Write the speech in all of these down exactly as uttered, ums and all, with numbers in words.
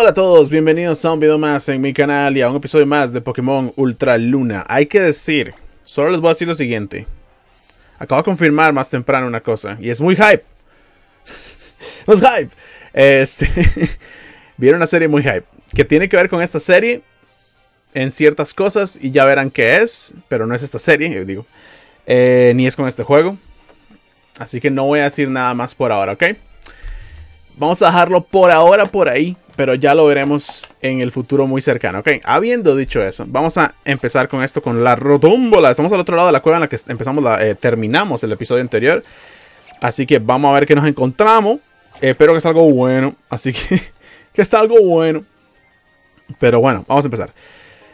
Hola a todos, bienvenidos a un video más en mi canal y a un episodio más de Pokémon Ultra Luna. Hay que decir, solo les voy a decir lo siguiente. Acabo de confirmar más temprano una cosa, y es muy hype. No es hype. Este, vieron una serie muy hype, que tiene que ver con esta serie en ciertas cosas, y ya verán qué es, pero no es esta serie, digo, eh, ni es con este juego. Así que no voy a decir nada más por ahora, ¿ok? Vamos a dejarlo por ahora por ahí, pero ya lo veremos en el futuro muy cercano, ¿ok? Habiendo dicho eso, vamos a empezar con esto, con la rotómbola. Estamos al otro lado de la cueva en la que empezamos la, eh, terminamos el episodio anterior. Así que vamos a ver qué nos encontramos. Eh, espero que sea algo bueno, así que que sea algo bueno. Pero bueno, vamos a empezar.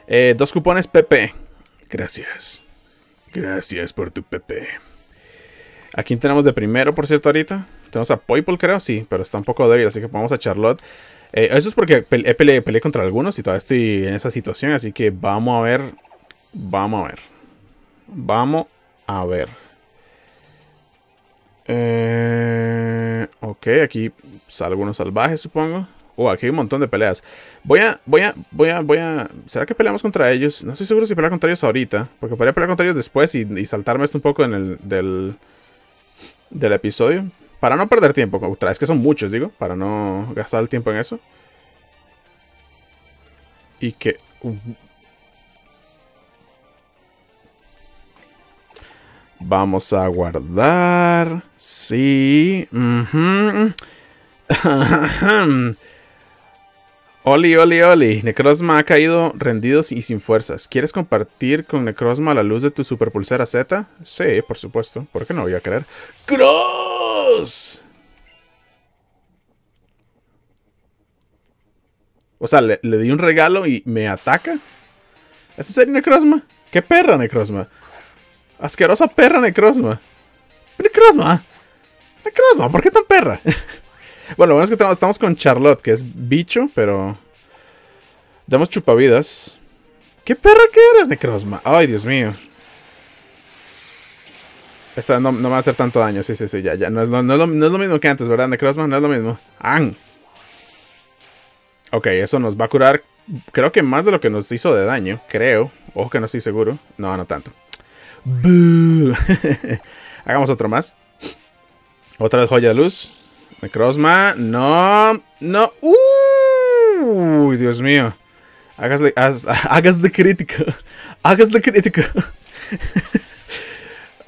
Eh, dos cupones P P. Gracias. Gracias por tu P P. Aquí tenemos de primero, por cierto, ahorita. Tenemos a Poipole, creo, sí, pero está un poco débil, así que ponemos a Charlotte. Eh, eso es porque pele pele peleé contra algunos y todavía estoy en esa situación, así que vamos a ver. Vamos a ver. Vamos a ver. Eh, ok, aquí salgo unos salvajes, supongo. Uh, aquí hay un montón de peleas. Voy a, voy a, voy a, voy a... ¿Será que peleamos contra ellos? No estoy seguro si pelear contra ellos ahorita, porque podría pelear contra ellos después y, y saltarme esto un poco en el... Del, del episodio. Para no perder tiempo, otra vez que son muchos, digo, para no gastar el tiempo en eso. Y que... Uh, vamos a guardar. Sí. Uh-huh. Oli, oli, oli. Necrozma ha caído rendido y sin fuerzas. ¿Quieres compartir con Necrozma la luz de tu superpulsera Z? Sí, por supuesto. ¿Por qué no voy a querer? ¡Cross! O sea, le, le di un regalo y me ataca. ¿Esa sería Necrozma? ¡Qué perra Necrozma! ¡Asquerosa perra Necrozma! ¡Necrozma! ¡Necrozma! ¿Por qué tan perra? Bueno, lo bueno es que estamos con Charlotte, que es bicho, pero... Damos chupavidas. ¿Qué perra que eres, Necrozma? ¡Ay, Dios mío! Esta no, no me va a hacer tanto daño. Sí, sí, sí, ya, ya. No es, no, no es, lo, no es lo mismo que antes, ¿verdad, Necrozma? No es lo mismo. ¡Ang! Ok, eso nos va a curar, creo que más de lo que nos hizo de daño. Creo. Ojo que no estoy seguro. No, no tanto. ¡Bú! Hagamos otro más. Otra vez joya de luz. Necrozma, no, no, uy, Dios mío, hagas de, haz, hagas de crítica, hagas de crítica.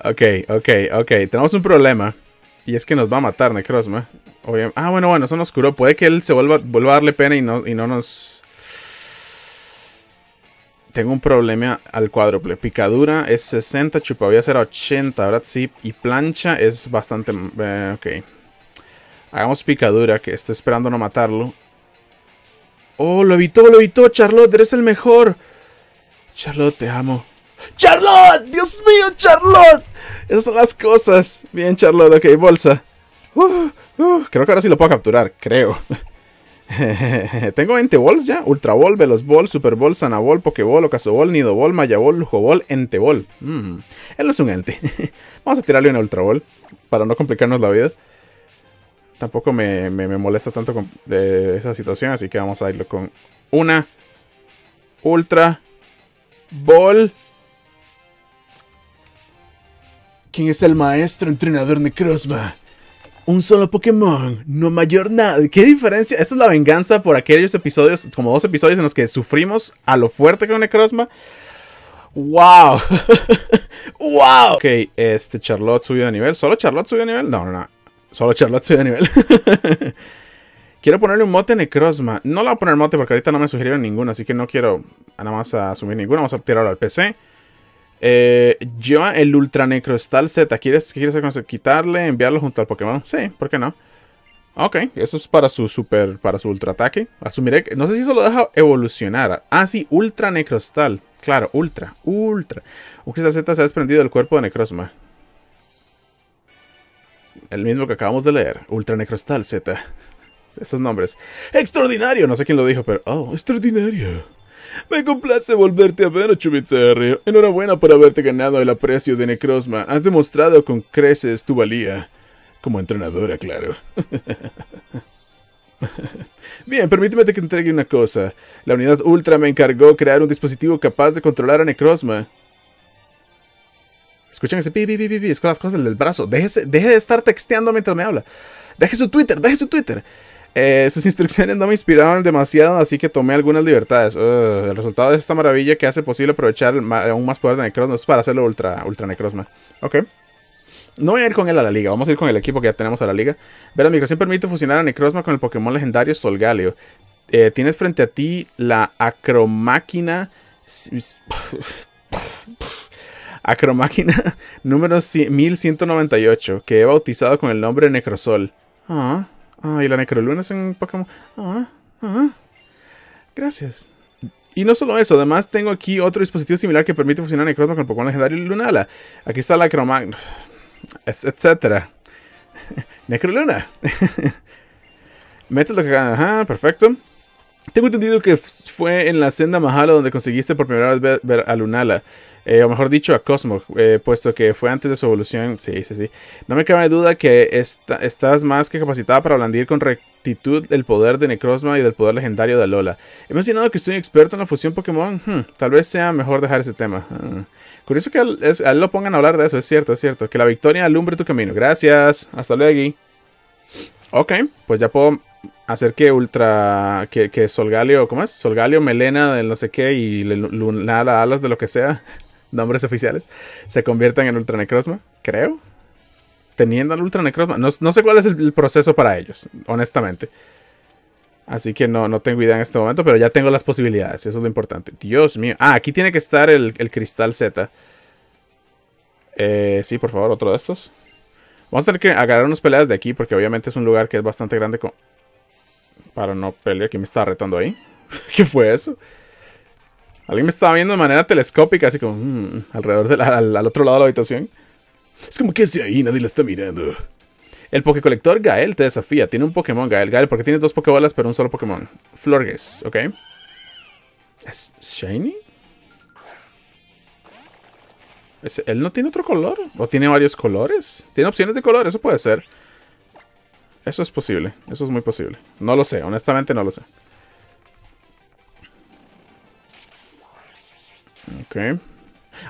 Ok, ok, ok, tenemos un problema, y es que nos va a matar Necrozma. Obviamente. Ah, bueno, bueno, eso nos curó, puede que él se vuelva, vuelva a darle pena y no, y no nos... Tengo un problema al cuádruple. Picadura es sesenta, chupavidas era ochenta, ¿verdad? Sí, y plancha es bastante, eh, ok. Hagamos picadura, que estoy esperando no matarlo. ¡Oh, lo evitó, lo evitó! ¡Charlotte, eres el mejor! Charlotte, te amo. ¡Charlotte! ¡Dios mío, Charlotte! Esas son las cosas. Bien, Charlotte. Ok, bolsa. Uh, uh, creo que ahora sí lo puedo capturar. Creo. Tengo veinte bols ya. Ultra Ball, Veloz Ball, Super Ball, Sanabol, Pokeball, Ocaso Ball, Nido Ball, Maya Ball, Lujo Ball, Ente Ball. Mm, él no es un ente. Vamos a tirarle una Ultra Ball para no complicarnos la vida. Tampoco me, me, me molesta tanto con eh, esa situación, así que vamos a irlo con una Ultra Ball. ¿Quién es el maestro entrenador Necrozma? Un solo Pokémon, no mayor nada. ¿Qué diferencia? Esta es la venganza por aquellos episodios, como dos episodios en los que sufrimos a lo fuerte con Necrozma. ¡Wow! ¡Wow! Ok, este Charlotte subió de nivel. ¿Solo Charlotte subió de nivel? No, no, no. Solo Charlotte sube de nivel. Quiero ponerle un mote a Necrozma. No le voy a poner mote porque ahorita no me sugirieron ninguno. Así que no quiero nada más asumir ninguno. Vamos a tirarlo al P C. Eh, yo el Ultra Necrostal Z. ¿Quieres, quieres hacer, quitarle, enviarlo junto al Pokémon? Sí, ¿por qué no? Ok, eso es para su super, para su ultra ataque. Asumiré que... No sé si eso lo deja evolucionar. Ah, sí, Ultra Necrostal. Claro, Ultra, Ultra. Un Cristal Z se ha desprendido del cuerpo de Necrozma. El mismo que acabamos de leer. Ultra Necrostal Z. Esos nombres. ¡Extraordinario! No sé quién lo dijo, pero... ¡Oh, extraordinario! Me complace volverte a ver, Chubizarrio. Enhorabuena por haberte ganado el aprecio de Necrozma. Has demostrado con creces tu valía. Como entrenadora, claro. Bien, permíteme que te entregue una cosa. La unidad Ultra me encargó crear un dispositivo capaz de controlar a Necrozma. Escuchen ese pi, pi, pi, pi, pi. Es con las cosas del brazo. Déjese, deje de estar texteando mientras me habla. Deje su Twitter, deje su Twitter. Eh, sus instrucciones no me inspiraron demasiado, así que tomé algunas libertades. Uh, el resultado es esta maravilla que hace posible aprovechar aún más poder de Necrozma. Es para hacerlo ultra, ultra Necrozma. Ok. No voy a ir con él a la liga, vamos a ir con el equipo que ya tenemos a la liga. Ver la migración permite fusionar a Necrozma con el Pokémon legendario Solgaleo. Eh, tienes frente a ti la Acromáquina. Acromáquina número mil ciento noventa y ocho, que he bautizado con el nombre de Necrozol. Ah. Ah, y la Necroluna es un Pokémon. Ah, ah. Gracias. Y no solo eso, además tengo aquí otro dispositivo similar que permite fusionar a Necrozma con el Pokémon legendario Lunala. Aquí está la Acromáquina, etcétera. Necroluna. Mete lo que gana. Ajá, perfecto. Tengo entendido que fue en la senda Mahalo donde conseguiste por primera vez ver, ver a Lunala. Eh, o mejor dicho, a Cosmog, eh, puesto que fue antes de su evolución. Sí, sí, sí. No me cabe duda que esta, estás más que capacitada para blandir con rectitud el poder de Necrozma y del poder legendario de Alola. He mencionado que soy experto en la fusión Pokémon. Hmm, tal vez sea mejor dejar ese tema. Hmm. Curioso que al, es, a él lo pongan a hablar de eso. Es cierto, es cierto. Que la victoria alumbre tu camino. Gracias. Hasta luego. Ok, pues ya puedo hacer que Ultra... Que, que Solgaleo... ¿Cómo es? Solgaleo, melena de no sé qué y Lunala, alas de lo que sea. Nombres oficiales. Se conviertan en Ultra Necrozma, creo. Teniendo al Ultra Necrozma. No, no sé cuál es el, el proceso para ellos, honestamente. Así que no, no tengo idea en este momento, pero ya tengo las posibilidades. Eso es lo importante. Dios mío. Ah, aquí tiene que estar el, el cristal Z. Eh, sí, por favor, otro de estos. Vamos a tener que agarrar unas peleas de aquí, porque obviamente es un lugar que es bastante grande con... Para no pelear. ¿Quién me estaba retando ahí? ¿Qué fue eso? Alguien me estaba viendo de manera telescópica, así como... Mm, alrededor del al, al otro lado de la habitación. Es como que hace ahí, nadie la está mirando. El Pokécolector Gael te desafía. Tiene un Pokémon, Gael. Gael, porque tienes dos Pokébolas, pero un solo Pokémon. Florges, ¿ok? ¿Es shiny? ¿Es, ¿Él no tiene otro color? ¿O tiene varios colores? Tiene opciones de color, eso puede ser. Eso es posible, eso es muy posible. No lo sé, honestamente no lo sé. Ok.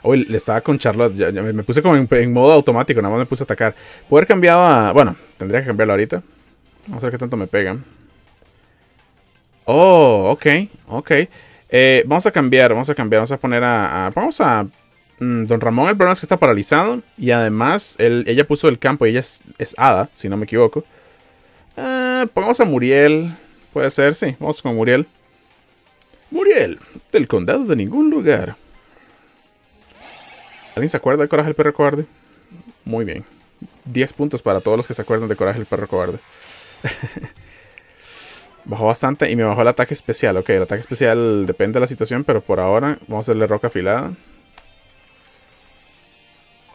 Hoy oh, le estaba con Charlotte. Ya, ya me, me puse como en, en modo automático. Nada más me puse a atacar. Puedo haber cambiado a... Bueno, tendría que cambiarlo ahorita. Vamos a ver qué tanto me pegan. Oh, ok. Ok. Eh, vamos a cambiar. Vamos a cambiar. Vamos a poner a... a vamos a... Mm, Don Ramón. El problema es que está paralizado. Y además, él, ella puso el campo. Y ella es, es hada, si no me equivoco. Eh, pongamos a Muriel. Puede ser, sí. Vamos con Muriel. Muriel, del condado de ningún lugar. ¿Alguien se acuerda de Coraje el Perro Cobarde? Muy bien. diez puntos para todos los que se acuerdan de Coraje el Perro Cobarde. Bajó bastante y me bajó el ataque especial. Ok, el ataque especial depende de la situación, pero por ahora vamos a hacerle roca afilada.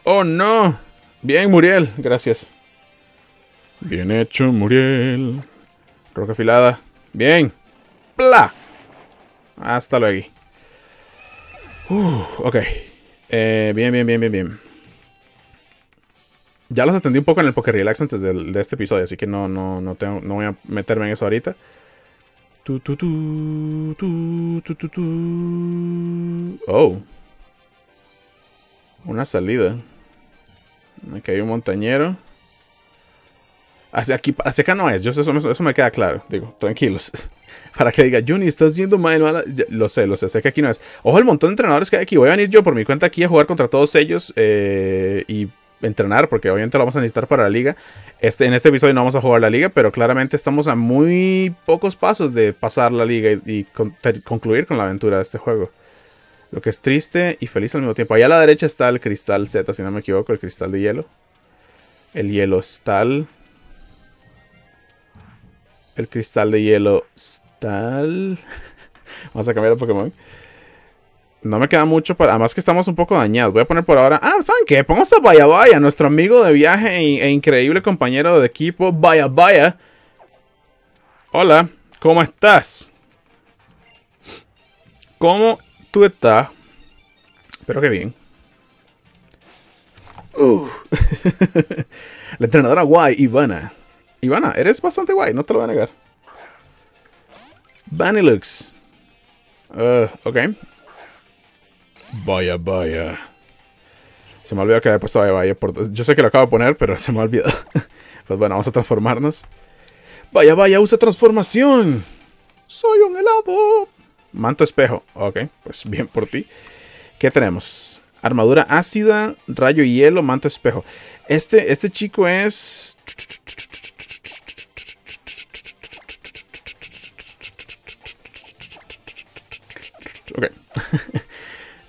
¡Oh, no! Bien, Muriel. Gracias. Bien hecho, Muriel. Roca afilada. Bien. ¡Pla! Hasta luego. Uh, ok. Eh, bien, bien, bien, bien, bien. Ya los atendí un poco en el Poker Relax antes de, de este episodio, así que no, no, no, tengo, no voy a meterme en eso ahorita. Tu, tu, tu, tu, tu, tu, tu. Oh. Una salida. Aquí hay un montañero. Hacia, aquí, hacia acá no es, yo eso, eso me queda claro. Digo, tranquilos. Para que diga, Juni, estás yendo mal, mala. Lo sé, lo sé, sé que aquí no es. Ojo, el montón de entrenadores que hay aquí. Voy a venir yo por mi cuenta aquí a jugar contra todos ellos. Eh, y entrenar, porque obviamente lo vamos a necesitar para la liga. Este, en este episodio no vamos a jugar la liga, pero claramente estamos a muy pocos pasos de pasar la liga y, y con, ter, concluir con la aventura de este juego. Lo que es triste y feliz al mismo tiempo. Allá a la derecha está el cristal Z, si no me equivoco, el cristal de hielo. El hielo está... El... El cristal de hielo tal. Vamos a cambiar de Pokémon. No me queda mucho para... Además que estamos un poco dañados. Voy a poner por ahora... Ah, ¿saben qué? Pongamos a Vaya Vaya, nuestro amigo de viaje e, e increíble compañero de equipo. Vaya Vaya. Hola, ¿cómo estás? ¿Cómo tú estás? Espero que bien. Uh. La entrenadora guay, Ivana. Ivana, eres bastante guay, no te lo voy a negar. Vanilluxe. Uh, ok. Vaya, vaya. Se me olvidó que había puesto Vaya Vaya. Por... Yo sé que lo acabo de poner, pero se me ha olvidado. Pues bueno, vamos a transformarnos. Vaya, vaya, usa transformación. Soy un helado. Manto espejo. Ok, pues bien por ti. ¿Qué tenemos? Armadura ácida, rayo y hielo, manto espejo. Este, este chico es... Ok.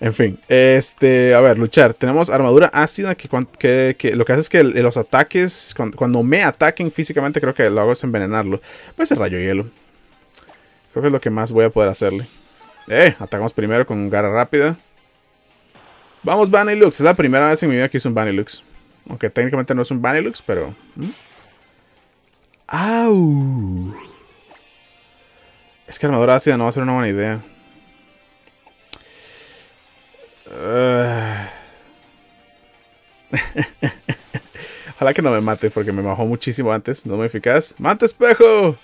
En fin, este, a ver, luchar. Tenemos armadura ácida que, que, que lo que hace es que los ataques, cuando, cuando me ataquen físicamente, creo que lo hago es envenenarlo. Pues el rayo hielo. Creo que es lo que más voy a poder hacerle. Eh, atacamos primero con garra rápida. Vamos, Vanilluxe. Es la primera vez en mi vida que hice un Vanilluxe. Aunque técnicamente no es un Vanilluxe, pero... ¿hmm? ¡Au! Es que armadura ácida no va a ser una buena idea. Uh... Ojalá que no me mate, porque me bajó muchísimo antes. No me eficaz. ¡Manta espejo!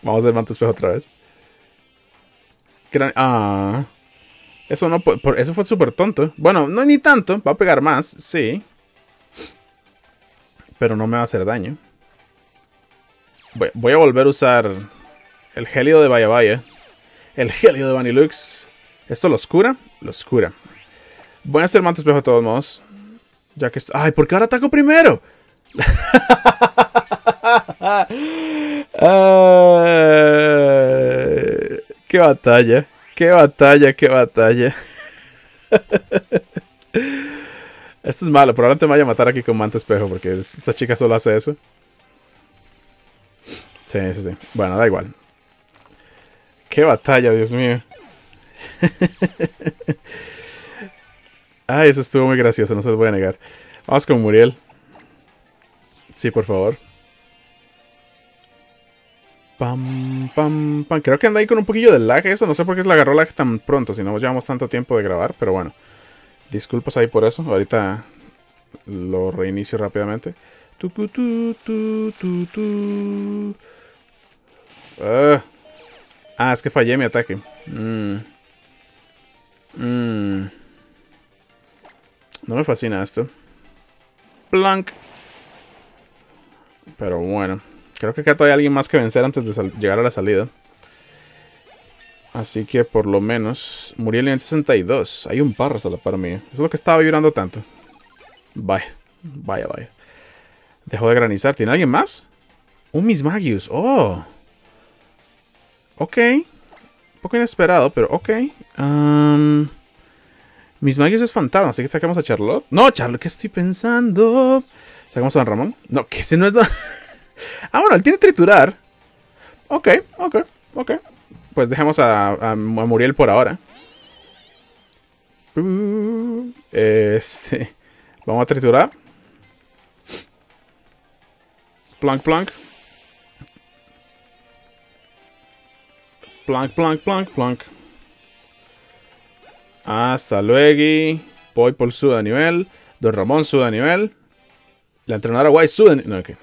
Vamos a hacer manta espejo otra vez. Gran... Ah. Eso no, por... eso fue súper tonto. Bueno, no ni tanto. Va a pegar más, sí. Pero no me va a hacer daño. Voy, Voy a volver a usar el gélido de Vaya Vaya. El gélido de Vanilluxe. ¿Esto lo oscura? Lo oscura. Voy a hacer manto espejo de todos modos. Ya que... ¡Ay! ¿Por qué ahora ataco primero? uh, ¡Qué batalla! ¡Qué batalla! ¡Qué batalla! Esto es malo. Probablemente me vaya a matar aquí con manto espejo, porque esta chica solo hace eso. Sí, sí, sí. Bueno, da igual. ¡Qué batalla, Dios mío! Ah, eso estuvo muy gracioso, no se los voy a negar. Vamos con Muriel. Sí, por favor. Pam, pam, pam. Creo que anda ahí con un poquillo de lag eso. No sé por qué la agarró lag tan pronto, si no llevamos tanto tiempo de grabar, pero bueno. Disculpas ahí por eso. Ahorita lo reinicio rápidamente. Tu, tu, tu, tu, tu, tu. Ah... Ah, es que fallé mi ataque. Mm. Mm. No me fascina esto. Plank. Pero bueno. Creo que acá todavía hay alguien más que vencer antes de llegar a la salida. Así que por lo menos... Murió el nivel sesenta y dos. Hay un parras a la par mía. Eso es lo que estaba vibrando tanto. Vaya. Vaya, vaya. Dejó de granizar. ¿Tiene alguien más? Un Mismagius. Oh. Ok, un poco inesperado, pero ok. Um, Mismagius es fantasma, así que sacamos a Charlotte. No, Charlotte, ¿qué estoy pensando? ¿Sacamos a Don Ramón? No, que ese no es Don... Ah, bueno, él tiene triturar. Ok, ok, ok. Pues dejamos a, a, a Muriel por ahora. Este... Vamos a triturar. Plank, plank. Plank, plank, plank, plank. Hasta luego. Poipole sube a nivel. Don Ramón sube a nivel. La entrenadora guay sube a nivel. No, okay.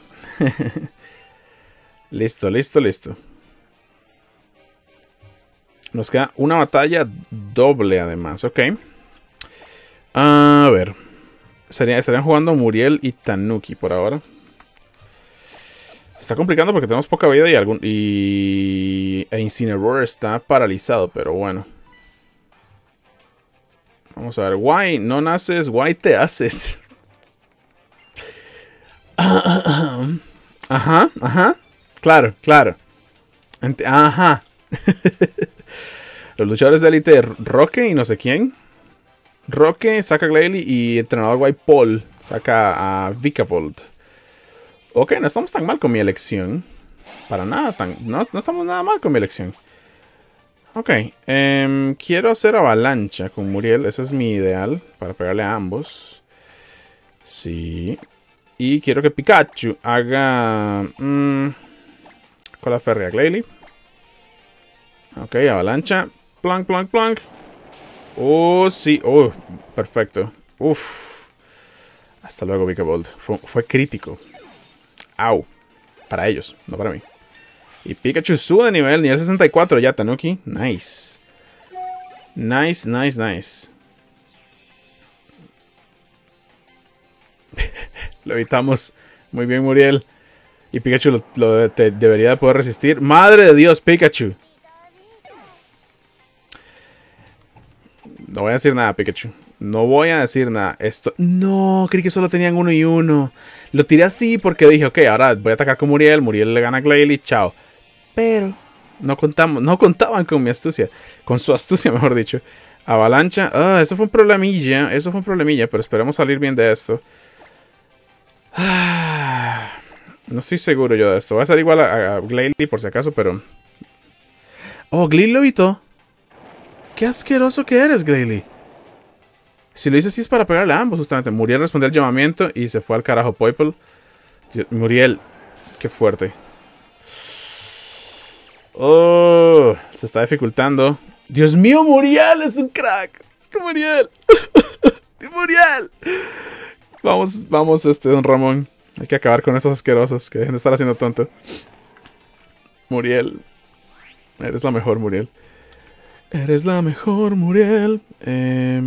Listo, listo, listo. Nos queda una batalla doble además. Ok. A ver. Sería, estarían jugando Muriel y Tanuki por ahora. Está complicando porque tenemos poca vida y algún... Y... E Incineroar está paralizado, pero bueno. Vamos a ver. Guay, no naces, guay te haces. Ajá, ajá. Claro, claro. Ent- ajá. Los luchadores de élite, Roque y no sé quién. Roque saca a Glalie y entrenador guay Paul saca a Vikavolt. Ok, no estamos tan mal con mi elección. Para nada, tan, no, no estamos nada mal con mi elección. Ok, eh, quiero hacer avalancha con Muriel. Ese es mi ideal, para pegarle a ambos. Sí. Y quiero que Pikachu haga... Mmm, cola férrea Glalie. Ok, avalancha. Plank, plank, plank. Oh, sí. Oh, perfecto. Uf. Hasta luego, Vikavolt. Fue, fue crítico. Au. Para ellos, no para mí. Y Pikachu sube de nivel, nivel sesenta y cuatro ya, Tanuki. Nice. Nice, nice, nice. Lo evitamos. Muy bien, Muriel. Y Pikachu lo, lo te, debería poder resistir. ¡Madre de Dios, Pikachu! No voy a decir nada, Pikachu. No voy a decir nada. Esto... No, creí que solo tenían uno y uno. Lo tiré así porque dije, ok, ahora voy a atacar con Muriel. Muriel le gana a Glalie, chao. Pero no contamos, no contaban con mi astucia. Con su astucia, mejor dicho. Avalancha. Ah, eso fue un problemilla. Eso fue un problemilla, pero esperemos salir bien de esto. Ah... No estoy seguro yo de esto. Voy a ser igual a, a Glalie por si acaso, pero... Oh, Glalie lo evitó. ¡Qué asqueroso que eres, Glalie! Si lo hice así es para pegarle a ambos, justamente. Muriel respondió al llamamiento y se fue al carajo Poipole. Muriel, qué fuerte. Oh, se está dificultando. ¡Dios mío, Muriel! ¡Es un crack! ¡Es que Muriel! ¡Muriel! Vamos, vamos, este, Don Ramón. Hay que acabar con esos asquerosos. Que dejen de estar haciendo tonto. Muriel. Eres la mejor, Muriel. Eres la mejor, Muriel. Eh,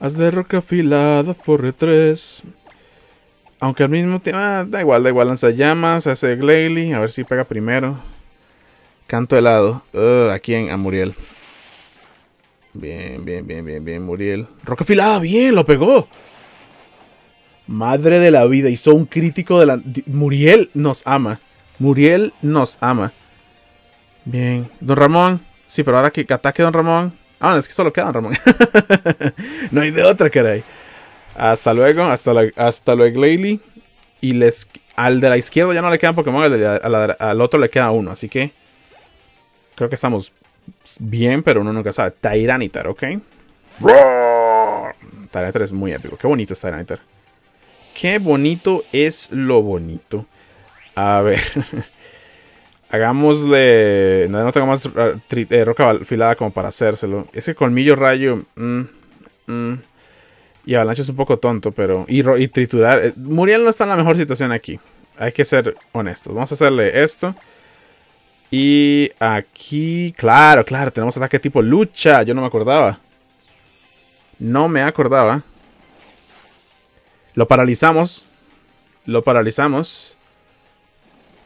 haz de roca afilada, forre tres. Aunque al mismo tiempo... Ah, da igual, da igual. Lanza llamas, hace Glalie. A ver si pega primero. Canto helado. Uh, ¿A quién? A Muriel. Bien, bien, bien, bien, bien, Muriel. Roca afilada, bien, lo pegó. Madre de la vida, hizo un crítico de la... Muriel nos ama. Muriel nos ama. Bien. Don Ramón. Sí, pero ahora que ataque Don Ramón. Ah, no, es que solo queda Don Ramón. No hay de otra, caray. Hasta luego. Hasta, la, hasta luego, Glalie. Y les, al de la izquierda ya no le quedan Pokémon. Al, de la, a la, al otro le queda uno. Así que... Creo que estamos bien, pero uno nunca sabe. Tyranitar, ¿ok? ¡Roar! Tyranitar es muy épico. Qué bonito es Tyranitar. Qué bonito es lo bonito. A ver. Hagámosle... No, no tengo más uh, tri, eh, roca afilada como para hacérselo. Ese colmillo rayo... Mm, mm, y avalancha es un poco tonto, pero... Y, y triturar... Eh, Muriel no está en la mejor situación aquí. Hay que ser honestos. Vamos a hacerle esto. Y aquí... Claro, claro. Tenemos ataque tipo lucha. Yo no me acordaba. No me acordaba. Lo paralizamos. Lo paralizamos.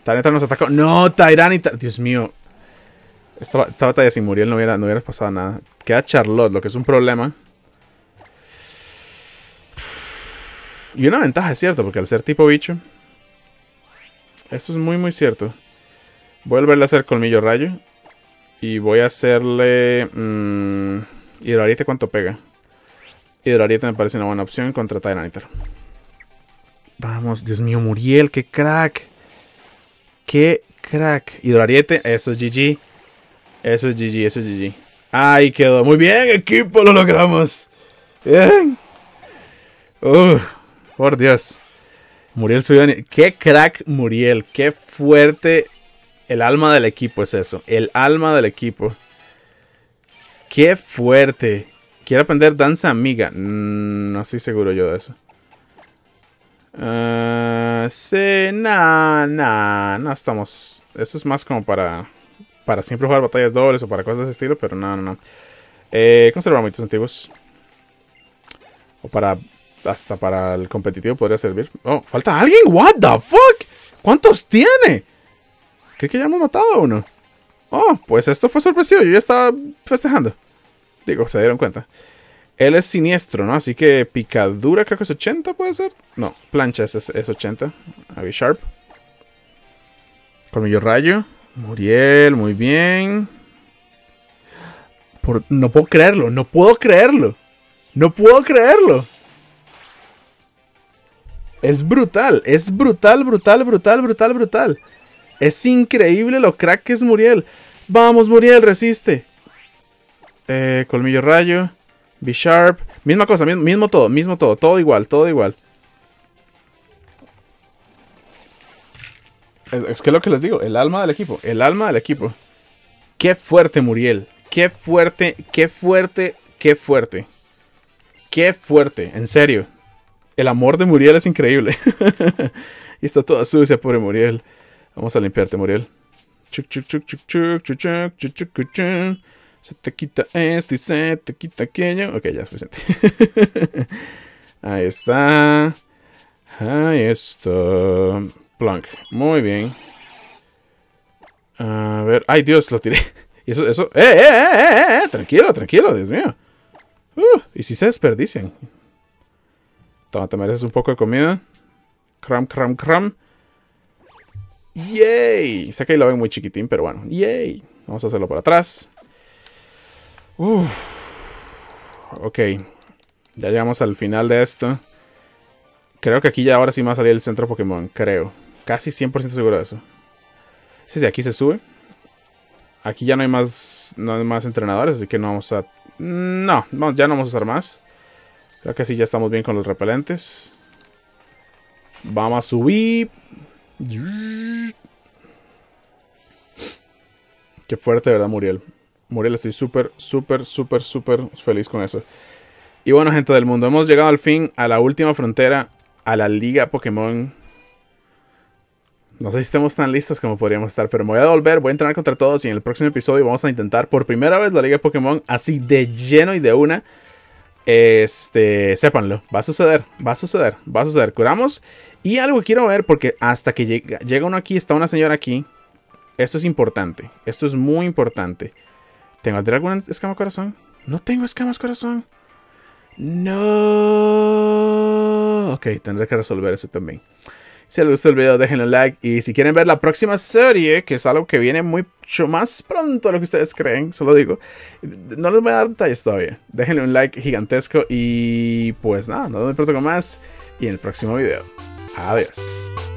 Tyranitar nos atacó. ¡No, Tyranitar! Dios mío. Esta, esta batalla sin Muriel no hubiera, no hubiera pasado nada. Queda Charlotte, lo que es un problema. Y una ventaja, es cierto, porque al ser tipo bicho... Esto es muy, muy cierto. Voy a volverle a hacer colmillo rayo. Y voy a hacerle... Mmm, hidroariete cuánto pega. Hidroariete me parece una buena opción contra Tyranitar. Vamos, Dios mío, Muriel, qué crack. Qué crack. Hidroariete, eso es G G. Eso es G G, eso es G G. Ahí quedó. Muy bien, equipo, lo logramos. Bien. Uh, por Dios. Muriel subió. Qué crack, Muriel. Qué fuerte. El alma del equipo es eso. El alma del equipo. Qué fuerte. Quiero aprender danza amiga. Mm, no estoy seguro yo de eso. Uh, sí, nah, nah, no estamos. Eso es más como para para siempre jugar batallas dobles o para cosas de ese estilo, pero no, no, no. Eh, conservar mitos antiguos. O para, hasta para el competitivo podría servir. Oh, falta alguien. What the fuck? ¿Cuántos tiene? Creo que ya hemos matado a uno. Oh, pues esto fue sorpresivo. Yo ya estaba festejando. Digo, se dieron cuenta. Él es siniestro, ¿no? Así que picadura creo que es ochenta, ¿puede ser? No, plancha es, es ochenta. Avi Sharp. Colmillo rayo. Muriel, muy bien. Por, no puedo creerlo, no puedo creerlo. No puedo creerlo. Es brutal, es brutal, brutal, brutal, brutal, brutal. Es increíble lo crack que es Muriel. Vamos, Muriel, resiste. Eh, colmillo rayo, B-Sharp, misma cosa, mismo, mismo todo, mismo todo, todo igual, todo igual. Es, es que es lo que les digo, el alma del equipo, el alma del equipo. Qué fuerte, Muriel, qué fuerte, qué fuerte, qué fuerte. Qué fuerte, en serio. El amor de Muriel es increíble. Y está toda sucia, pobre Muriel. Vamos a limpiarte, Muriel. Chuc, chuc, chuc, chuc, chuc, chuc, chuc, chuc, chuc, chuc, chuc. Se te quita esto y se te quita aquello. Ok, ya es suficiente. Ahí está. Ahí está. Plunk. Muy bien. A ver. ¡Ay, Dios! Lo tiré. Y eso, eso. ¡Eh, eh, eh, eh! Tranquilo, tranquilo, Dios mío. Uh, y si se desperdician. Toma, te mereces un poco de comida. Cram, cram, cram. ¡Yay! Sé que ahí lo ven muy chiquitín, pero bueno. ¡Yay! Vamos a hacerlo por atrás. Uf. Ok. Ya llegamos al final de esto. Creo que aquí ya ahora sí me va a salir el centro Pokémon. Creo. Casi cien por ciento seguro de eso. Sí, sí, aquí se sube. Aquí ya no hay más, no hay más entrenadores, así que no vamos a... No, no, ya no vamos a usar más. Creo que sí, ya estamos bien con los repelentes. Vamos a subir. Qué fuerte, ¿verdad, Muriel? Muriel, estoy súper, súper, súper, súper feliz con eso. Y bueno, gente del mundo, hemos llegado al fin a la última frontera, a la Liga Pokémon. No sé si estemos tan listos como podríamos estar, pero me voy a volver, voy a entrenar contra todos y en el próximo episodio vamos a intentar por primera vez la Liga Pokémon así de lleno y de una. Este, sépanlo, va a suceder, va a suceder, va a suceder. Curamos y algo que quiero ver porque hasta que llega, llega uno aquí, está una señora aquí. Esto es importante, esto es muy importante. ¿Tengo alguna escama corazón? No tengo escamas corazón. No. Ok, tendré que resolver eso también. Si les gustó el video, déjenle un like. Y si quieren ver la próxima serie, que es algo que viene mucho más pronto de lo que ustedes creen, solo digo, no les voy a dar detalles todavía. Déjenle un like gigantesco. Y pues nada, nos vemos pronto con más. Y en el próximo video. Adiós.